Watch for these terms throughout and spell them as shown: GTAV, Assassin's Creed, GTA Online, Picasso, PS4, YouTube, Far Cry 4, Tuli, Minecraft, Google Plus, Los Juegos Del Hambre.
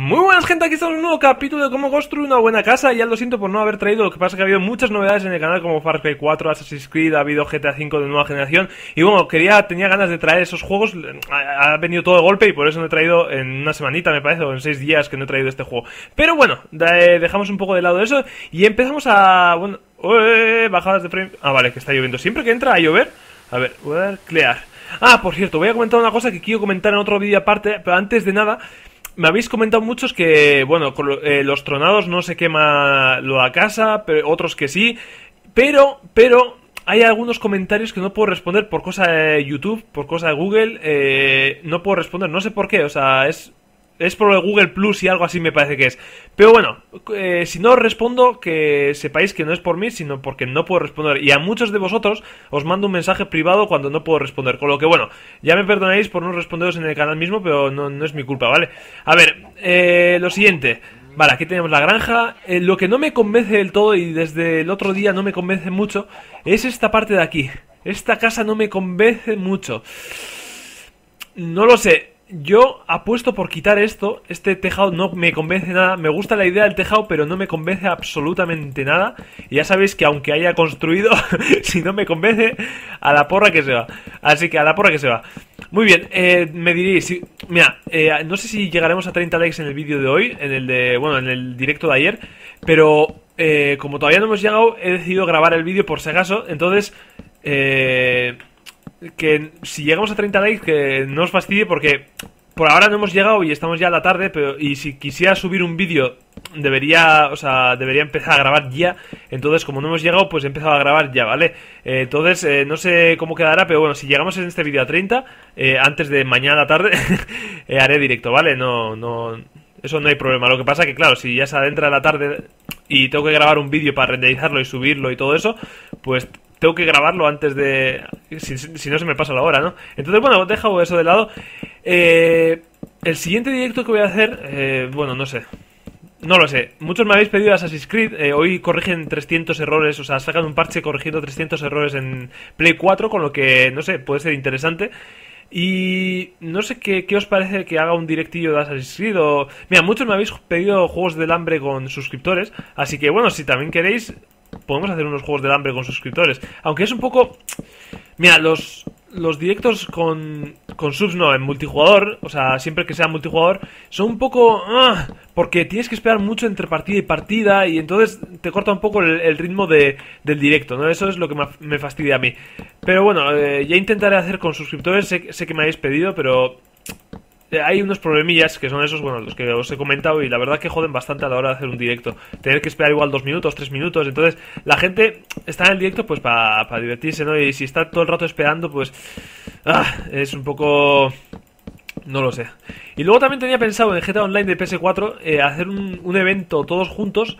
Muy buenas, gente, aquí estamos en un nuevo capítulo de cómo construir una buena casa. Ya lo siento por no haber traído, lo que pasa es que ha habido muchas novedades en el canal, como Far Cry 4, Assassin's Creed, ha habido GTA 5 de nueva generación. Y bueno, tenía ganas de traer esos juegos, ha venido todo de golpe y por eso no he traído en una semanita, me parece, o en 6 días que no he traído este juego. Pero bueno, dejamos un poco de lado eso y empezamos a... bueno, bajadas de frame... ah, vale, que está lloviendo, siempre que entra a llover. A ver, voy a dar clear. Ah, por cierto, voy a comentar una cosa que quiero comentar en otro vídeo aparte, pero antes de nada... me habéis comentado muchos que, bueno, con los tronados no se quema la casa, pero otros que sí, pero hay algunos comentarios que no puedo responder por cosa de YouTube, por cosa de Google, no puedo responder, no sé por qué, o sea, es por lo de Google Plus y algo así me parece que es. Pero bueno, si no os respondo, que sepáis que no es por mí, sino porque no puedo responder. Y a muchos de vosotros os mando un mensaje privado cuando no puedo responder. Con lo que bueno, ya me perdonáis por no responderos en el canal mismo, pero no es mi culpa, ¿vale? A ver, lo siguiente. Vale, aquí tenemos la granja. Lo que no me convence del todo, y desde el otro día no me convence mucho, es esta parte de aquí. Esta casa no me convence mucho. No lo sé. Yo apuesto por quitar esto. Este tejado no me convence nada. Me gusta la idea del tejado, pero no me convence absolutamente nada. Y ya sabéis que aunque haya construido, si no me convence, a la porra que se va. Así que a la porra que se va. Muy bien, me diréis si, mira, no sé si llegaremos a 30 likes en el vídeo de hoy, en el de, bueno, en el directo de ayer. Pero como todavía no hemos llegado, he decidido grabar el vídeo por si acaso. Entonces, que si llegamos a 30 likes, que no os fastidie, porque por ahora no hemos llegado y estamos ya a la tarde, pero y si quisiera subir un vídeo debería, o sea, debería empezar a grabar ya. Entonces, como no hemos llegado, pues he empezado a grabar ya, ¿vale? Entonces, no sé cómo quedará, pero bueno, si llegamos en este vídeo a 30, antes de mañana tarde, haré directo, ¿vale? No, eso no hay problema. Lo que pasa que, claro, si ya se adentra la tarde y tengo que grabar un vídeo para renderizarlo y subirlo y todo eso, pues... tengo que grabarlo antes de... si no se me pasa la hora, ¿no? Entonces, bueno, dejo eso de lado. El siguiente directo que voy a hacer... bueno, no sé. No lo sé. Muchos me habéis pedido Assassin's Creed. Hoy corrigen 300 errores. O sea, sacan un parche corrigiendo 300 errores en Play 4. Con lo que, no sé, puede ser interesante. Y no sé qué os parece que haga un directillo de Assassin's Creed o... mira, muchos me habéis pedido Juegos del Hambre con suscriptores. Así que, bueno, si también queréis... podemos hacer unos Juegos del Hambre con suscriptores. Aunque es un poco... mira, los directos con subs no, en multijugador, o sea, siempre que sea multijugador, son un poco... porque tienes que esperar mucho entre partida y partida, y entonces te corta un poco el ritmo del directo, ¿no? Eso es lo que me fastidia a mí. Pero bueno, ya intentaré hacer con suscriptores, sé que me habéis pedido, pero... hay unos problemillas que son esos, bueno, los que os he comentado, y la verdad que joden bastante a la hora de hacer un directo. Tener que esperar igual 2 minutos, 3 minutos, entonces la gente está en el directo pues para divertirse, ¿no? Y si está todo el rato esperando, pues... es un poco... no lo sé. Y luego también tenía pensado en GTA Online de PS4 hacer un evento todos juntos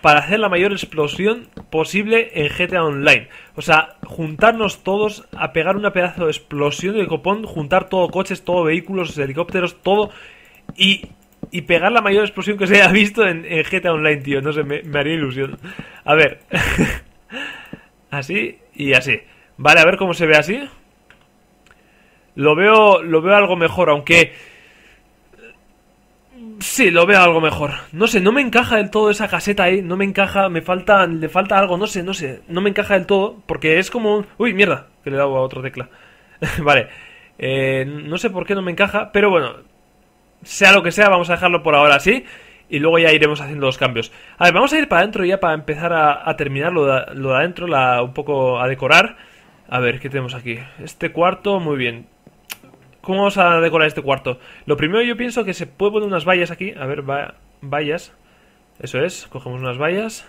para hacer la mayor explosión posible en GTA Online. O sea, juntarnos todos a pegar una pedazo de explosión de copón, juntar todo coches, todo vehículos, helicópteros, todo, y pegar la mayor explosión que se haya visto en GTA Online, tío. No sé, me haría ilusión. A ver. Así y así. Vale, a ver cómo se ve así. Lo veo algo mejor, aunque... sí, lo veo algo mejor. No sé, no me encaja del todo esa caseta ahí. No me encaja, le falta algo. No sé, no me encaja del todo. Porque es como un... uy, mierda, que le he dado a otra tecla. Vale, no sé por qué no me encaja. Pero bueno, sea lo que sea, vamos a dejarlo por ahora así. Y luego ya iremos haciendo los cambios. A ver, vamos a ir para adentro ya para empezar a terminar lo de adentro, un poco a decorar. A ver, ¿qué tenemos aquí? Este cuarto, muy bien. ¿Cómo vamos a decorar este cuarto? Lo primero yo pienso que se puede poner unas vallas aquí. A ver, vallas. Eso es, cogemos unas vallas.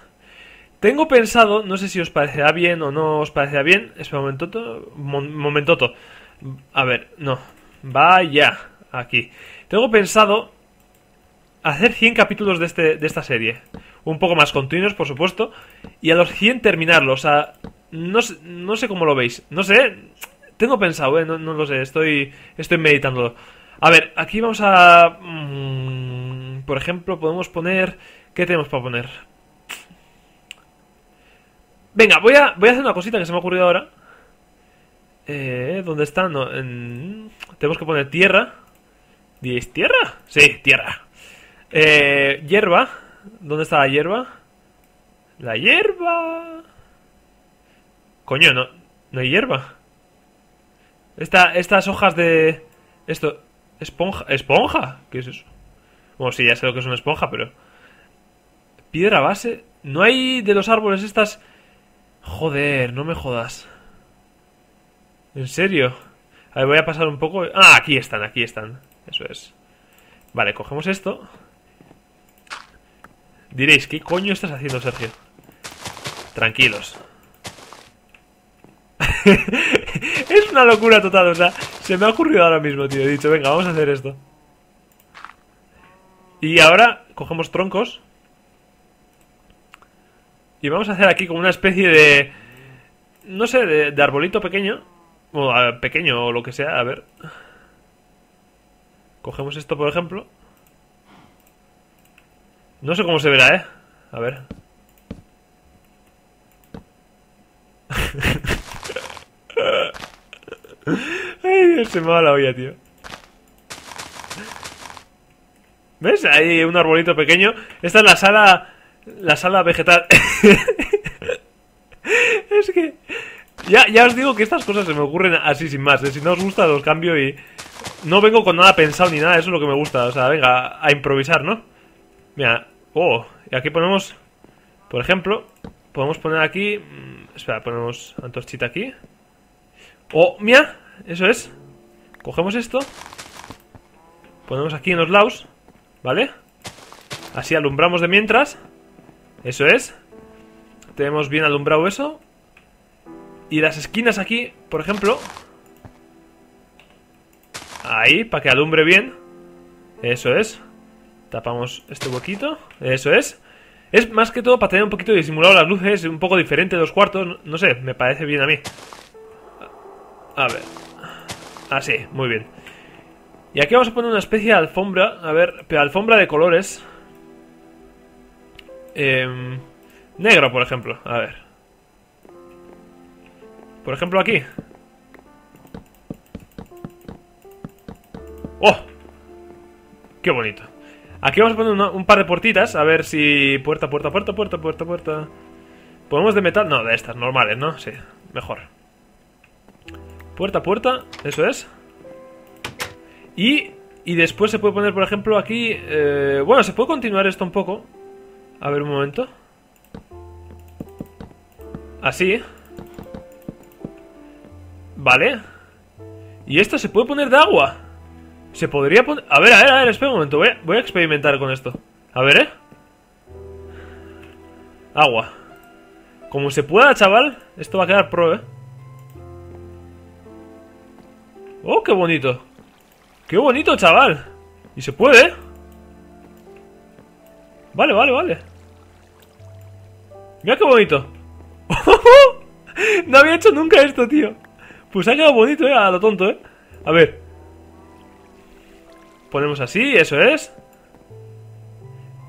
Tengo pensado, no sé si os parecerá bien o no os parecerá bien. Espera un momentoto. A ver, no. Vaya, aquí. Tengo pensado hacer 100 capítulos de esta serie. Un poco más continuos, por supuesto. Y a los 100 terminarlos. O sea, no sé cómo lo veis. No sé... tengo pensado, no lo sé, estoy meditándolo. A ver, aquí vamos a... por ejemplo, podemos poner... ¿qué tenemos para poner? Venga, voy a hacer una cosita que se me ha ocurrido ahora. ¿Dónde está? No, tenemos que poner tierra. ¿Diréis tierra? Sí, tierra. Hierba. ¿Dónde está la hierba? La hierba. Coño, no hay hierba. Estas hojas de... Esto... Esponja. ¿Esponja? ¿Qué es eso? Bueno, sí, ya sé lo que es una esponja, pero... Piedra base. No hay de los árboles estas... Joder, no me jodas. ¿En serio? A ver, voy a pasar un poco... Ah, aquí están, eso es. Vale, cogemos esto. Diréis, ¿qué coño estás haciendo, Sergio? Tranquilos. Es una locura total, o sea, se me ha ocurrido ahora mismo, tío. He dicho, venga, vamos a hacer esto. Y ahora cogemos troncos. Y vamos a hacer aquí como una especie de... No sé, de arbolito pequeño. Bueno, pequeño o lo que sea, a ver. Cogemos esto, por ejemplo. No sé cómo se verá, ¿eh? A ver. Ay, Dios, se me va la olla, tío. ¿Ves? Hay un arbolito pequeño. Esta es la sala... La sala vegetal. Es que... Ya os digo que estas cosas se me ocurren así sin más, ¿eh? Si no os gusta los cambio y... No vengo con nada pensado ni nada, eso es lo que me gusta. O sea, venga, a improvisar, ¿no? Mira, oh, y aquí ponemos... Por ejemplo, podemos poner aquí... Espera, ponemos antorchita aquí. Oh, mira, eso es. Cogemos esto. Ponemos aquí en los lados, ¿vale? Así alumbramos de mientras. Eso es. Tenemos bien alumbrado eso. Y las esquinas aquí, por ejemplo. Ahí, para que alumbre bien. Eso es. Tapamos este huequito. Eso es. Es más que todo para tener un poquito disimulado las luces. Un poco diferente de los cuartos. No sé, me parece bien a mí. A ver. Así, muy bien. Y aquí vamos a poner una especie de alfombra. A ver, pero alfombra de colores. Negro, por ejemplo. A ver. Por ejemplo, aquí. ¡Oh! ¡Qué bonito! Aquí vamos a poner un par de puertitas. A ver si... Puerta, puerta, puerta, puerta, puerta, puerta. ¿Ponemos de metal? No, de estas, normales, ¿no? Sí, mejor. Puerta, puerta, eso es. Y después se puede poner, por ejemplo, aquí... bueno, se puede continuar esto un poco. A ver, un momento. Así. Vale. Y esto se puede poner de agua. Se podría poner... A ver, espera un momento. Voy a experimentar con esto. A ver, agua. Como se pueda, chaval. Esto va a quedar pro, eh. Oh, qué bonito. Qué bonito, chaval. Y se puede, eh. Vale. Mira qué bonito. No había hecho nunca esto, tío. Pues ha quedado bonito, a lo tonto, eh. A ver. Ponemos así, eso es.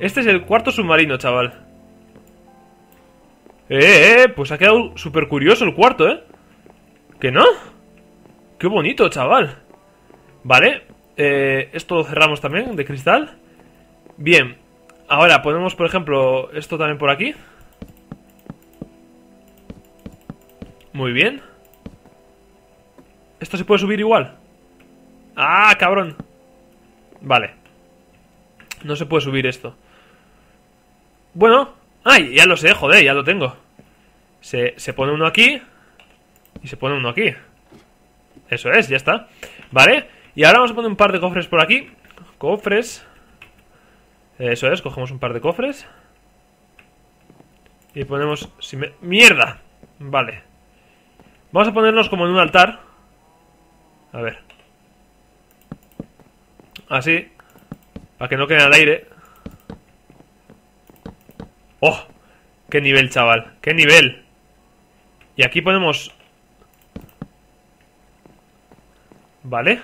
Este es el cuarto submarino, chaval. Pues ha quedado súper curioso el cuarto, eh. ¿Que no? Qué bonito, chaval. Vale. Esto lo cerramos también, de cristal. Bien. Ahora ponemos, por ejemplo, esto también por aquí. Muy bien. ¿Esto se puede subir igual? ¡Ah, cabrón! Vale. No se puede subir esto. Bueno. ¡Ay! Ya lo sé, joder, ya lo tengo. Se pone uno aquí. Y se pone uno aquí. Eso es, ya está. Vale. Y ahora vamos a poner un par de cofres por aquí. Cofres. Eso es, cogemos un par de cofres. Y ponemos... ¡Mierda! Vale. Vamos a ponernos como en un altar. A ver. Así. Para que no quede al aire. ¡Oh! ¡Qué nivel, chaval! ¡Qué nivel! Y aquí ponemos... Vale.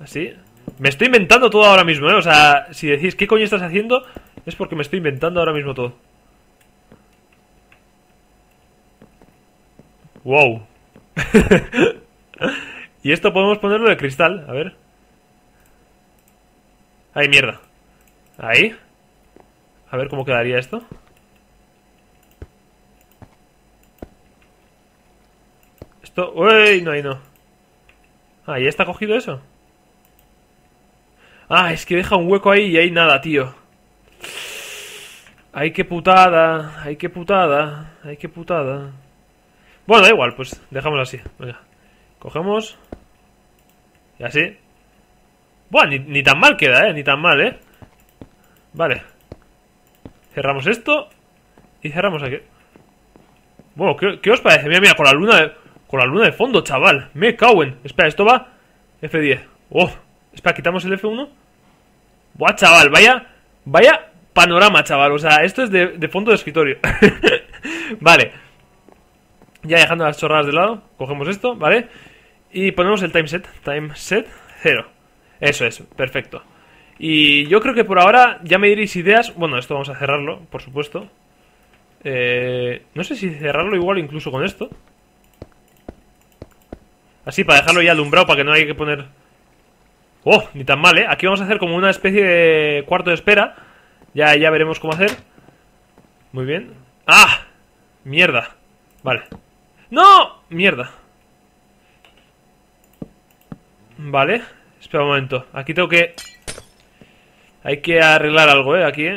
Así. Me estoy inventando todo ahora mismo, ¿eh? O sea, si decís ¿qué coño estás haciendo? Es porque me estoy inventando ahora mismo todo. Wow. Y esto podemos ponerlo de cristal, a ver. Ay, mierda. Ahí. A ver cómo quedaría esto. Esto... ¡Uy! No, ahí no. Ah, ¿ya está cogido eso? Ah, es que deja un hueco ahí y ahí nada, tío. Ay, qué putada. Ay, qué putada. Ay, qué putada. Bueno, da igual, pues dejamos así. Venga. Cogemos. Y así. Buah, ni tan mal queda, ni tan mal, Vale. Cerramos esto. Y cerramos aquí. Bueno, ¿qué os parece? Mira, mira, con la luna de fondo, chaval. Me cago en. Espera, esto va F10. Oh, espera, quitamos el F1. Buah, chaval, vaya panorama, chaval. O sea, esto es de fondo de escritorio. Vale. Ya dejando las chorradas de lado, cogemos esto, ¿vale? Y ponemos el timeset. Timeset 0. Eso es, perfecto. Y yo creo que por ahora ya me diréis ideas. Bueno, esto vamos a cerrarlo, por supuesto. No sé si cerrarlo igual incluso con esto. Así, para dejarlo ya alumbrado, para que no haya que poner... ¡Oh! Ni tan mal, ¿eh? Aquí vamos a hacer como una especie de cuarto de espera. Ya veremos cómo hacer. Muy bien. ¡Ah! Mierda. Vale. ¡No! Mierda. Vale. Espera un momento. Aquí tengo que... Hay que arreglar algo, aquí,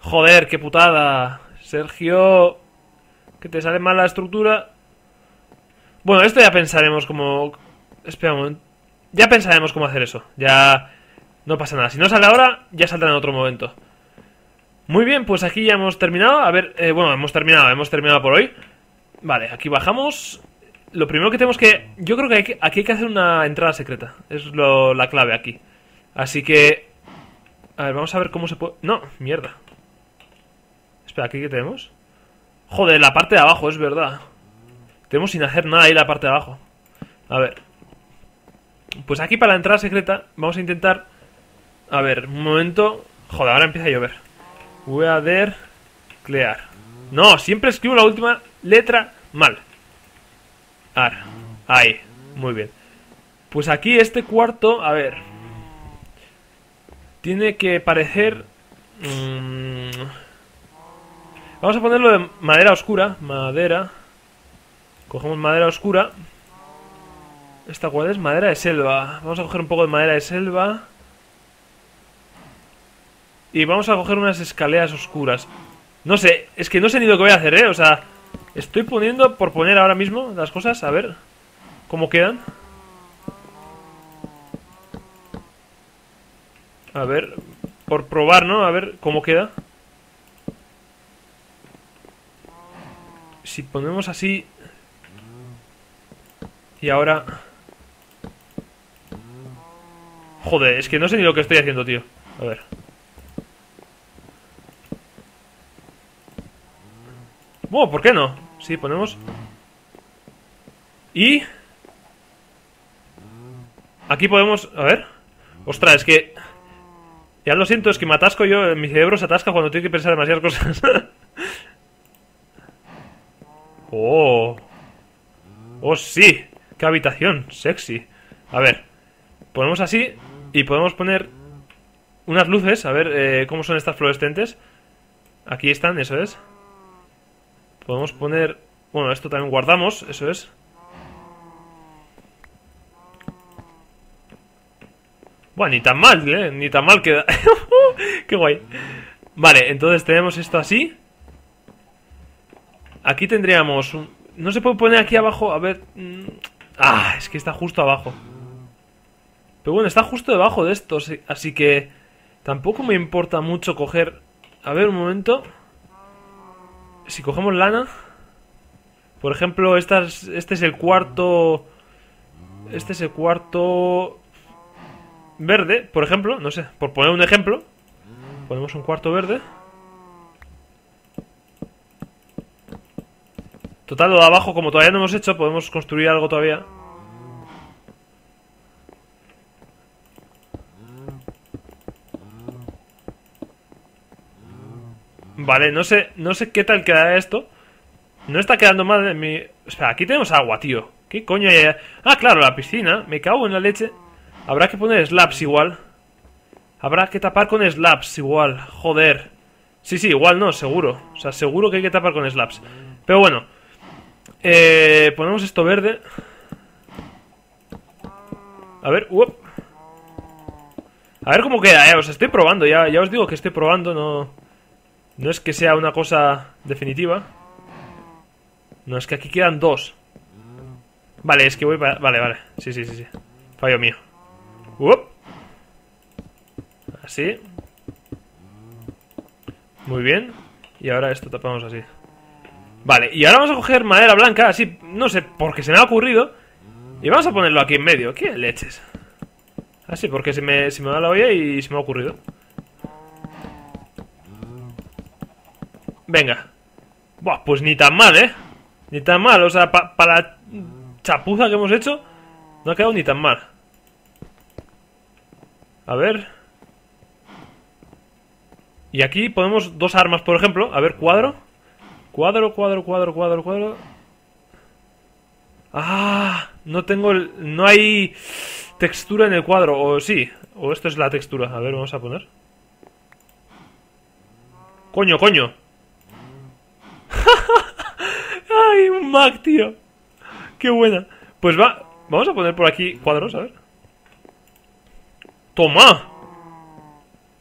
Joder, qué putada. Sergio... Que te sale mal la estructura. Bueno, esto ya pensaremos cómo... Espera un momento. Ya pensaremos cómo hacer eso. Ya... No pasa nada. Si no sale ahora, ya saldrá en otro momento. Muy bien, pues aquí ya hemos terminado. A ver, bueno, hemos terminado por hoy. Vale, aquí bajamos. Lo primero que tenemos que... Yo creo que aquí hay que hacer una entrada secreta. Es la clave aquí. Así que... A ver, vamos a ver cómo se puede... No, mierda. Espera, ¿aquí qué tenemos? Joder, la parte de abajo, es verdad. Tenemos sin hacer nada ahí la parte de abajo. A ver. Pues aquí para la entrada secreta vamos a intentar... A ver, un momento... Joder, ahora empieza a llover. Voy a ver... Clear. No, siempre escribo la última letra mal. Ar. Ahí. Muy bien. Pues aquí este cuarto... A ver... Tiene que parecer... Vamos a ponerlo de madera oscura. Madera. Cogemos madera oscura. ¿Esta cuál es? Madera de selva. Vamos a coger un poco de madera de selva. Y vamos a coger unas escaleras oscuras. No sé, es que no sé ni lo que voy a hacer, O sea, estoy poniendo por poner ahora mismo las cosas. A ver cómo quedan. A ver, por probar, ¿no? A ver cómo queda. Si ponemos así. Y ahora. Joder, es que no sé ni lo que estoy haciendo, tío. A ver. Bueno, ¿por qué no? Sí, ponemos. Y. Aquí podemos. A ver. Ostras, es que. Ya lo siento, es que me atasco yo. Mi cerebro se atasca cuando tengo que pensar demasiadas cosas. Oh, oh sí, qué habitación, sexy. A ver, ponemos así y podemos poner unas luces, a ver cómo son estas fluorescentes. Aquí están, eso es. Podemos poner, bueno, esto también guardamos, eso es. Bueno, ni tan mal, ni tan mal queda. Qué guay. Vale, entonces tenemos esto así. Aquí tendríamos... No se puede poner aquí abajo, a ver... Ah, es que está justo abajo. Pero bueno, está justo debajo de esto, así que... Tampoco me importa mucho coger... A ver, un momento. Si cogemos lana... Por ejemplo, este es el cuarto... Este es el cuarto... Verde, por ejemplo, no sé, por poner un ejemplo. Ponemos un cuarto verde. Total, lo de abajo, como todavía no hemos hecho, podemos construir algo todavía. Vale, no sé qué tal quedará esto. No está quedando mal en mi... Espera, aquí tenemos agua, tío. ¿Qué coño hay allá? Ah, claro, la piscina. Me cago en la leche. Habrá que poner slabs igual. Habrá que tapar con slabs igual. Joder. Sí, igual no, seguro. O sea, seguro que hay que tapar con slabs. Pero bueno. Ponemos esto verde. A ver, uop. A ver cómo queda, os estoy probando, ya os digo que estoy probando, no es que sea una cosa definitiva. No, es que aquí quedan dos. Vale, es que voy para... Vale, sí. Fallo mío. Uop. Así. Muy bien. Y ahora esto tapamos así. Vale, y ahora vamos a coger madera blanca, así, no sé, porque se me ha ocurrido. Y vamos a ponerlo aquí en medio. ¿Qué leches? Así, porque se me va la olla y se me ha ocurrido. Venga. Buah, pues ni tan mal, ¿eh? Ni tan mal, o sea, para la chapuza que hemos hecho, no ha quedado ni tan mal. A ver. Y aquí ponemos dos armas, por ejemplo. A ver, cuadro. Cuadro. Ah, no tengo el... No hay textura en el cuadro. O sí, o esto es la textura. A ver, vamos a poner. Coño. Ay, un Mac, tío. Qué buena. Pues va, vamos a poner por aquí cuadros, a ver. ¡Toma!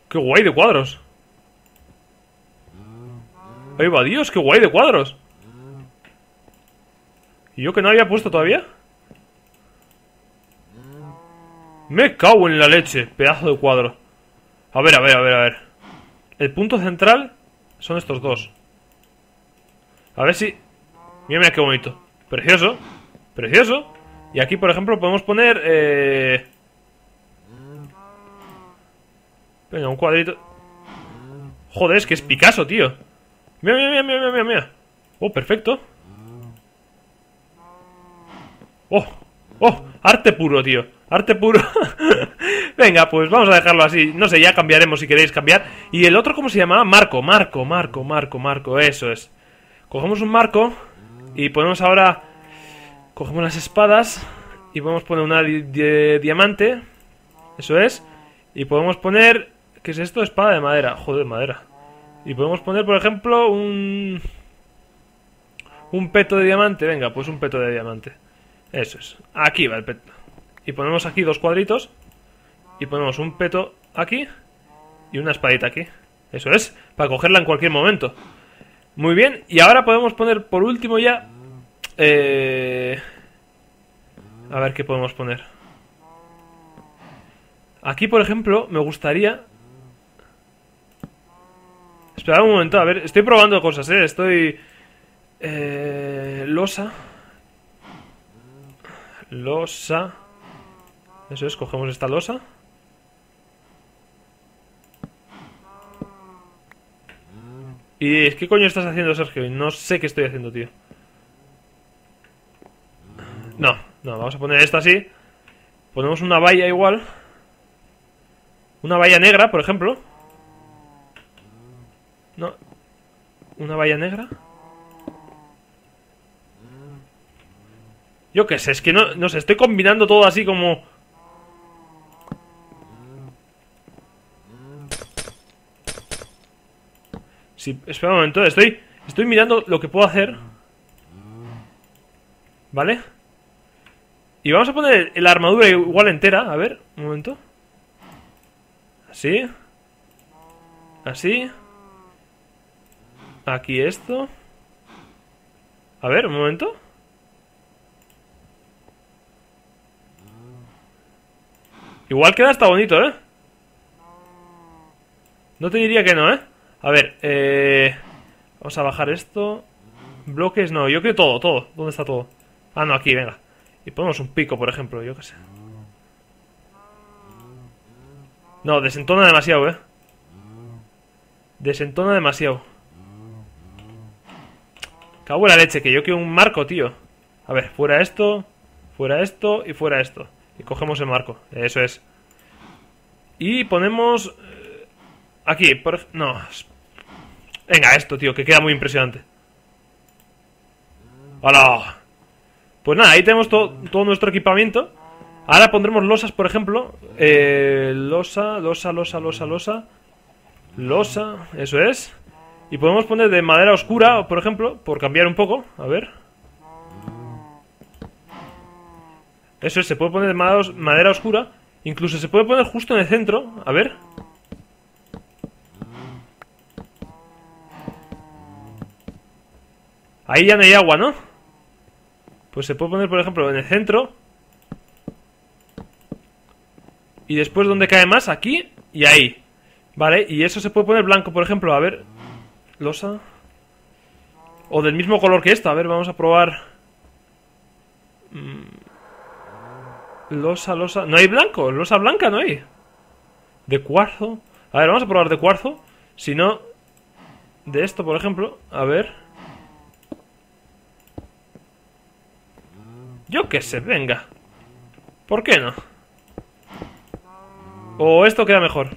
¡Qué guay de cuadros! ¡Ay, va Dios! ¡Qué guay de cuadros! ¿Y yo que no había puesto todavía? ¡Me cago en la leche! Pedazo de cuadro. A ver. El punto central son estos dos. A ver si... Mira qué bonito. Precioso. Y aquí, por ejemplo, podemos poner... Venga, un cuadrito. Joder, es que es Picasso, tío. Mira. Oh, perfecto. Oh, arte puro, tío. Arte puro. Venga, pues vamos a dejarlo así. No sé, ya cambiaremos si queréis cambiar. Y el otro, ¿cómo se llamaba? Marco. Eso es. Cogemos un marco y ponemos ahora... Cogemos las espadas y podemos poner una diamante. Eso es. Y podemos poner... ¿Qué es esto? Espada de madera. Joder, madera. Y podemos poner, por ejemplo, un peto de diamante. Venga, pues un peto de diamante. Eso es. Aquí va el peto. Y ponemos aquí dos cuadritos. Y ponemos un peto aquí. Y una espadita aquí. Eso es. Para cogerla en cualquier momento. Muy bien. Y ahora podemos poner por último ya... A ver qué podemos poner. Aquí, por ejemplo, me gustaría... Esperad un momento, a ver, estoy probando cosas, estoy... Losa. Eso es, cogemos esta losa. Y ¿qué coño estás haciendo, Sergio? No sé qué estoy haciendo, tío. No, vamos a poner esta así. Ponemos una valla igual. Una valla negra, por ejemplo. No. ¿Una valla negra? Yo qué sé, es que no sé, estoy combinando todo así como... Sí, espera un momento, estoy mirando lo que puedo hacer. ¿Vale? Y vamos a poner la armadura igual entera, a ver, un momento. Así. Aquí esto. A ver, un momento. Igual queda hasta bonito, ¿eh? No te diría que no, ¿eh? A ver, vamos a bajar esto. Bloques, no, yo quiero todo. ¿Dónde está todo? Ah, no, aquí, venga. Y ponemos un pico, por ejemplo, yo qué sé. No, desentona demasiado, ¿eh? Desentona demasiado. Cago en la leche, que yo quiero un marco, tío. A ver, fuera esto y fuera esto. Y cogemos el marco, eso es. Y ponemos... aquí, por... no. Venga, esto, tío, que queda muy impresionante. ¡Hala! Pues nada, ahí tenemos todo nuestro equipamiento. Ahora pondremos losas, por ejemplo. Losa, eso es. Y podemos poner de madera oscura, por ejemplo, por cambiar un poco. A ver. Eso es, se puede poner de madera oscura. Incluso se puede poner justo en el centro. A ver. Ahí ya no hay agua, ¿no? Pues se puede poner, por ejemplo, en el centro. Y después, ¿dónde cae más? Aquí y ahí. Vale, y eso se puede poner blanco, por ejemplo. A ver, losa. O del mismo color que esta. A ver, vamos a probar. Losa, losa. No hay blanco, losa blanca no hay. De cuarzo. A ver, vamos a probar de cuarzo. Si no, de esto, por ejemplo. A ver. Yo qué sé, venga. ¿Por qué no? O esto queda mejor.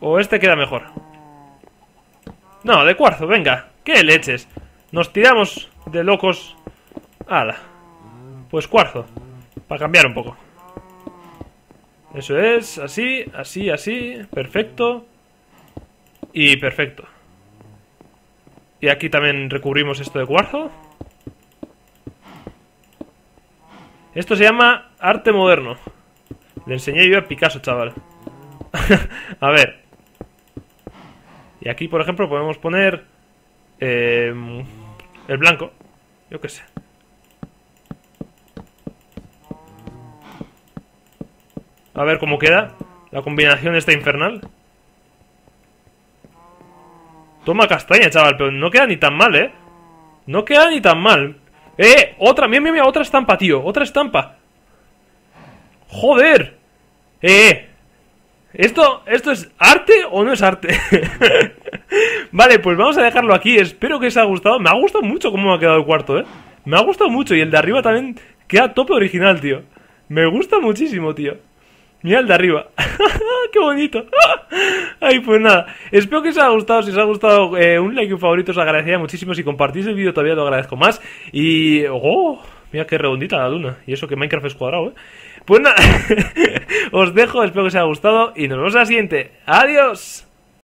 O este queda mejor. No, de cuarzo, venga. ¿Qué leches? Nos tiramos de locos. Ala. Pues cuarzo. Para cambiar un poco. Eso es. Así, así, así. Perfecto. Y perfecto. Y aquí también recubrimos esto de cuarzo. Esto se llama arte moderno. Le enseñé yo a Picasso, chaval. A ver. Y aquí, por ejemplo, podemos poner el blanco. Yo qué sé. A ver cómo queda la combinación esta infernal. Toma castaña, chaval. Pero no queda ni tan mal, ¿eh? No queda ni tan mal. Otra, mira, mira, mira, otra estampa, tío. Otra estampa. Joder. ¿Esto es arte o no es arte? Vale, pues vamos a dejarlo aquí. Espero que os haya gustado. Me ha gustado mucho cómo me ha quedado el cuarto, Me ha gustado mucho. Y el de arriba también queda tope original, tío. Me gusta muchísimo, tío. Mira el de arriba. ¡Qué bonito! Ay, pues nada. Espero que os haya gustado. Si os ha gustado, un like y un favorito os agradecería muchísimo. Si compartís el vídeo todavía lo agradezco más. Y... ¡oh! Mira qué redondita la luna. Y eso que Minecraft es cuadrado, Pues nada. Os dejo. Espero que os haya gustado. Y nos vemos a la siguiente. ¡Adiós!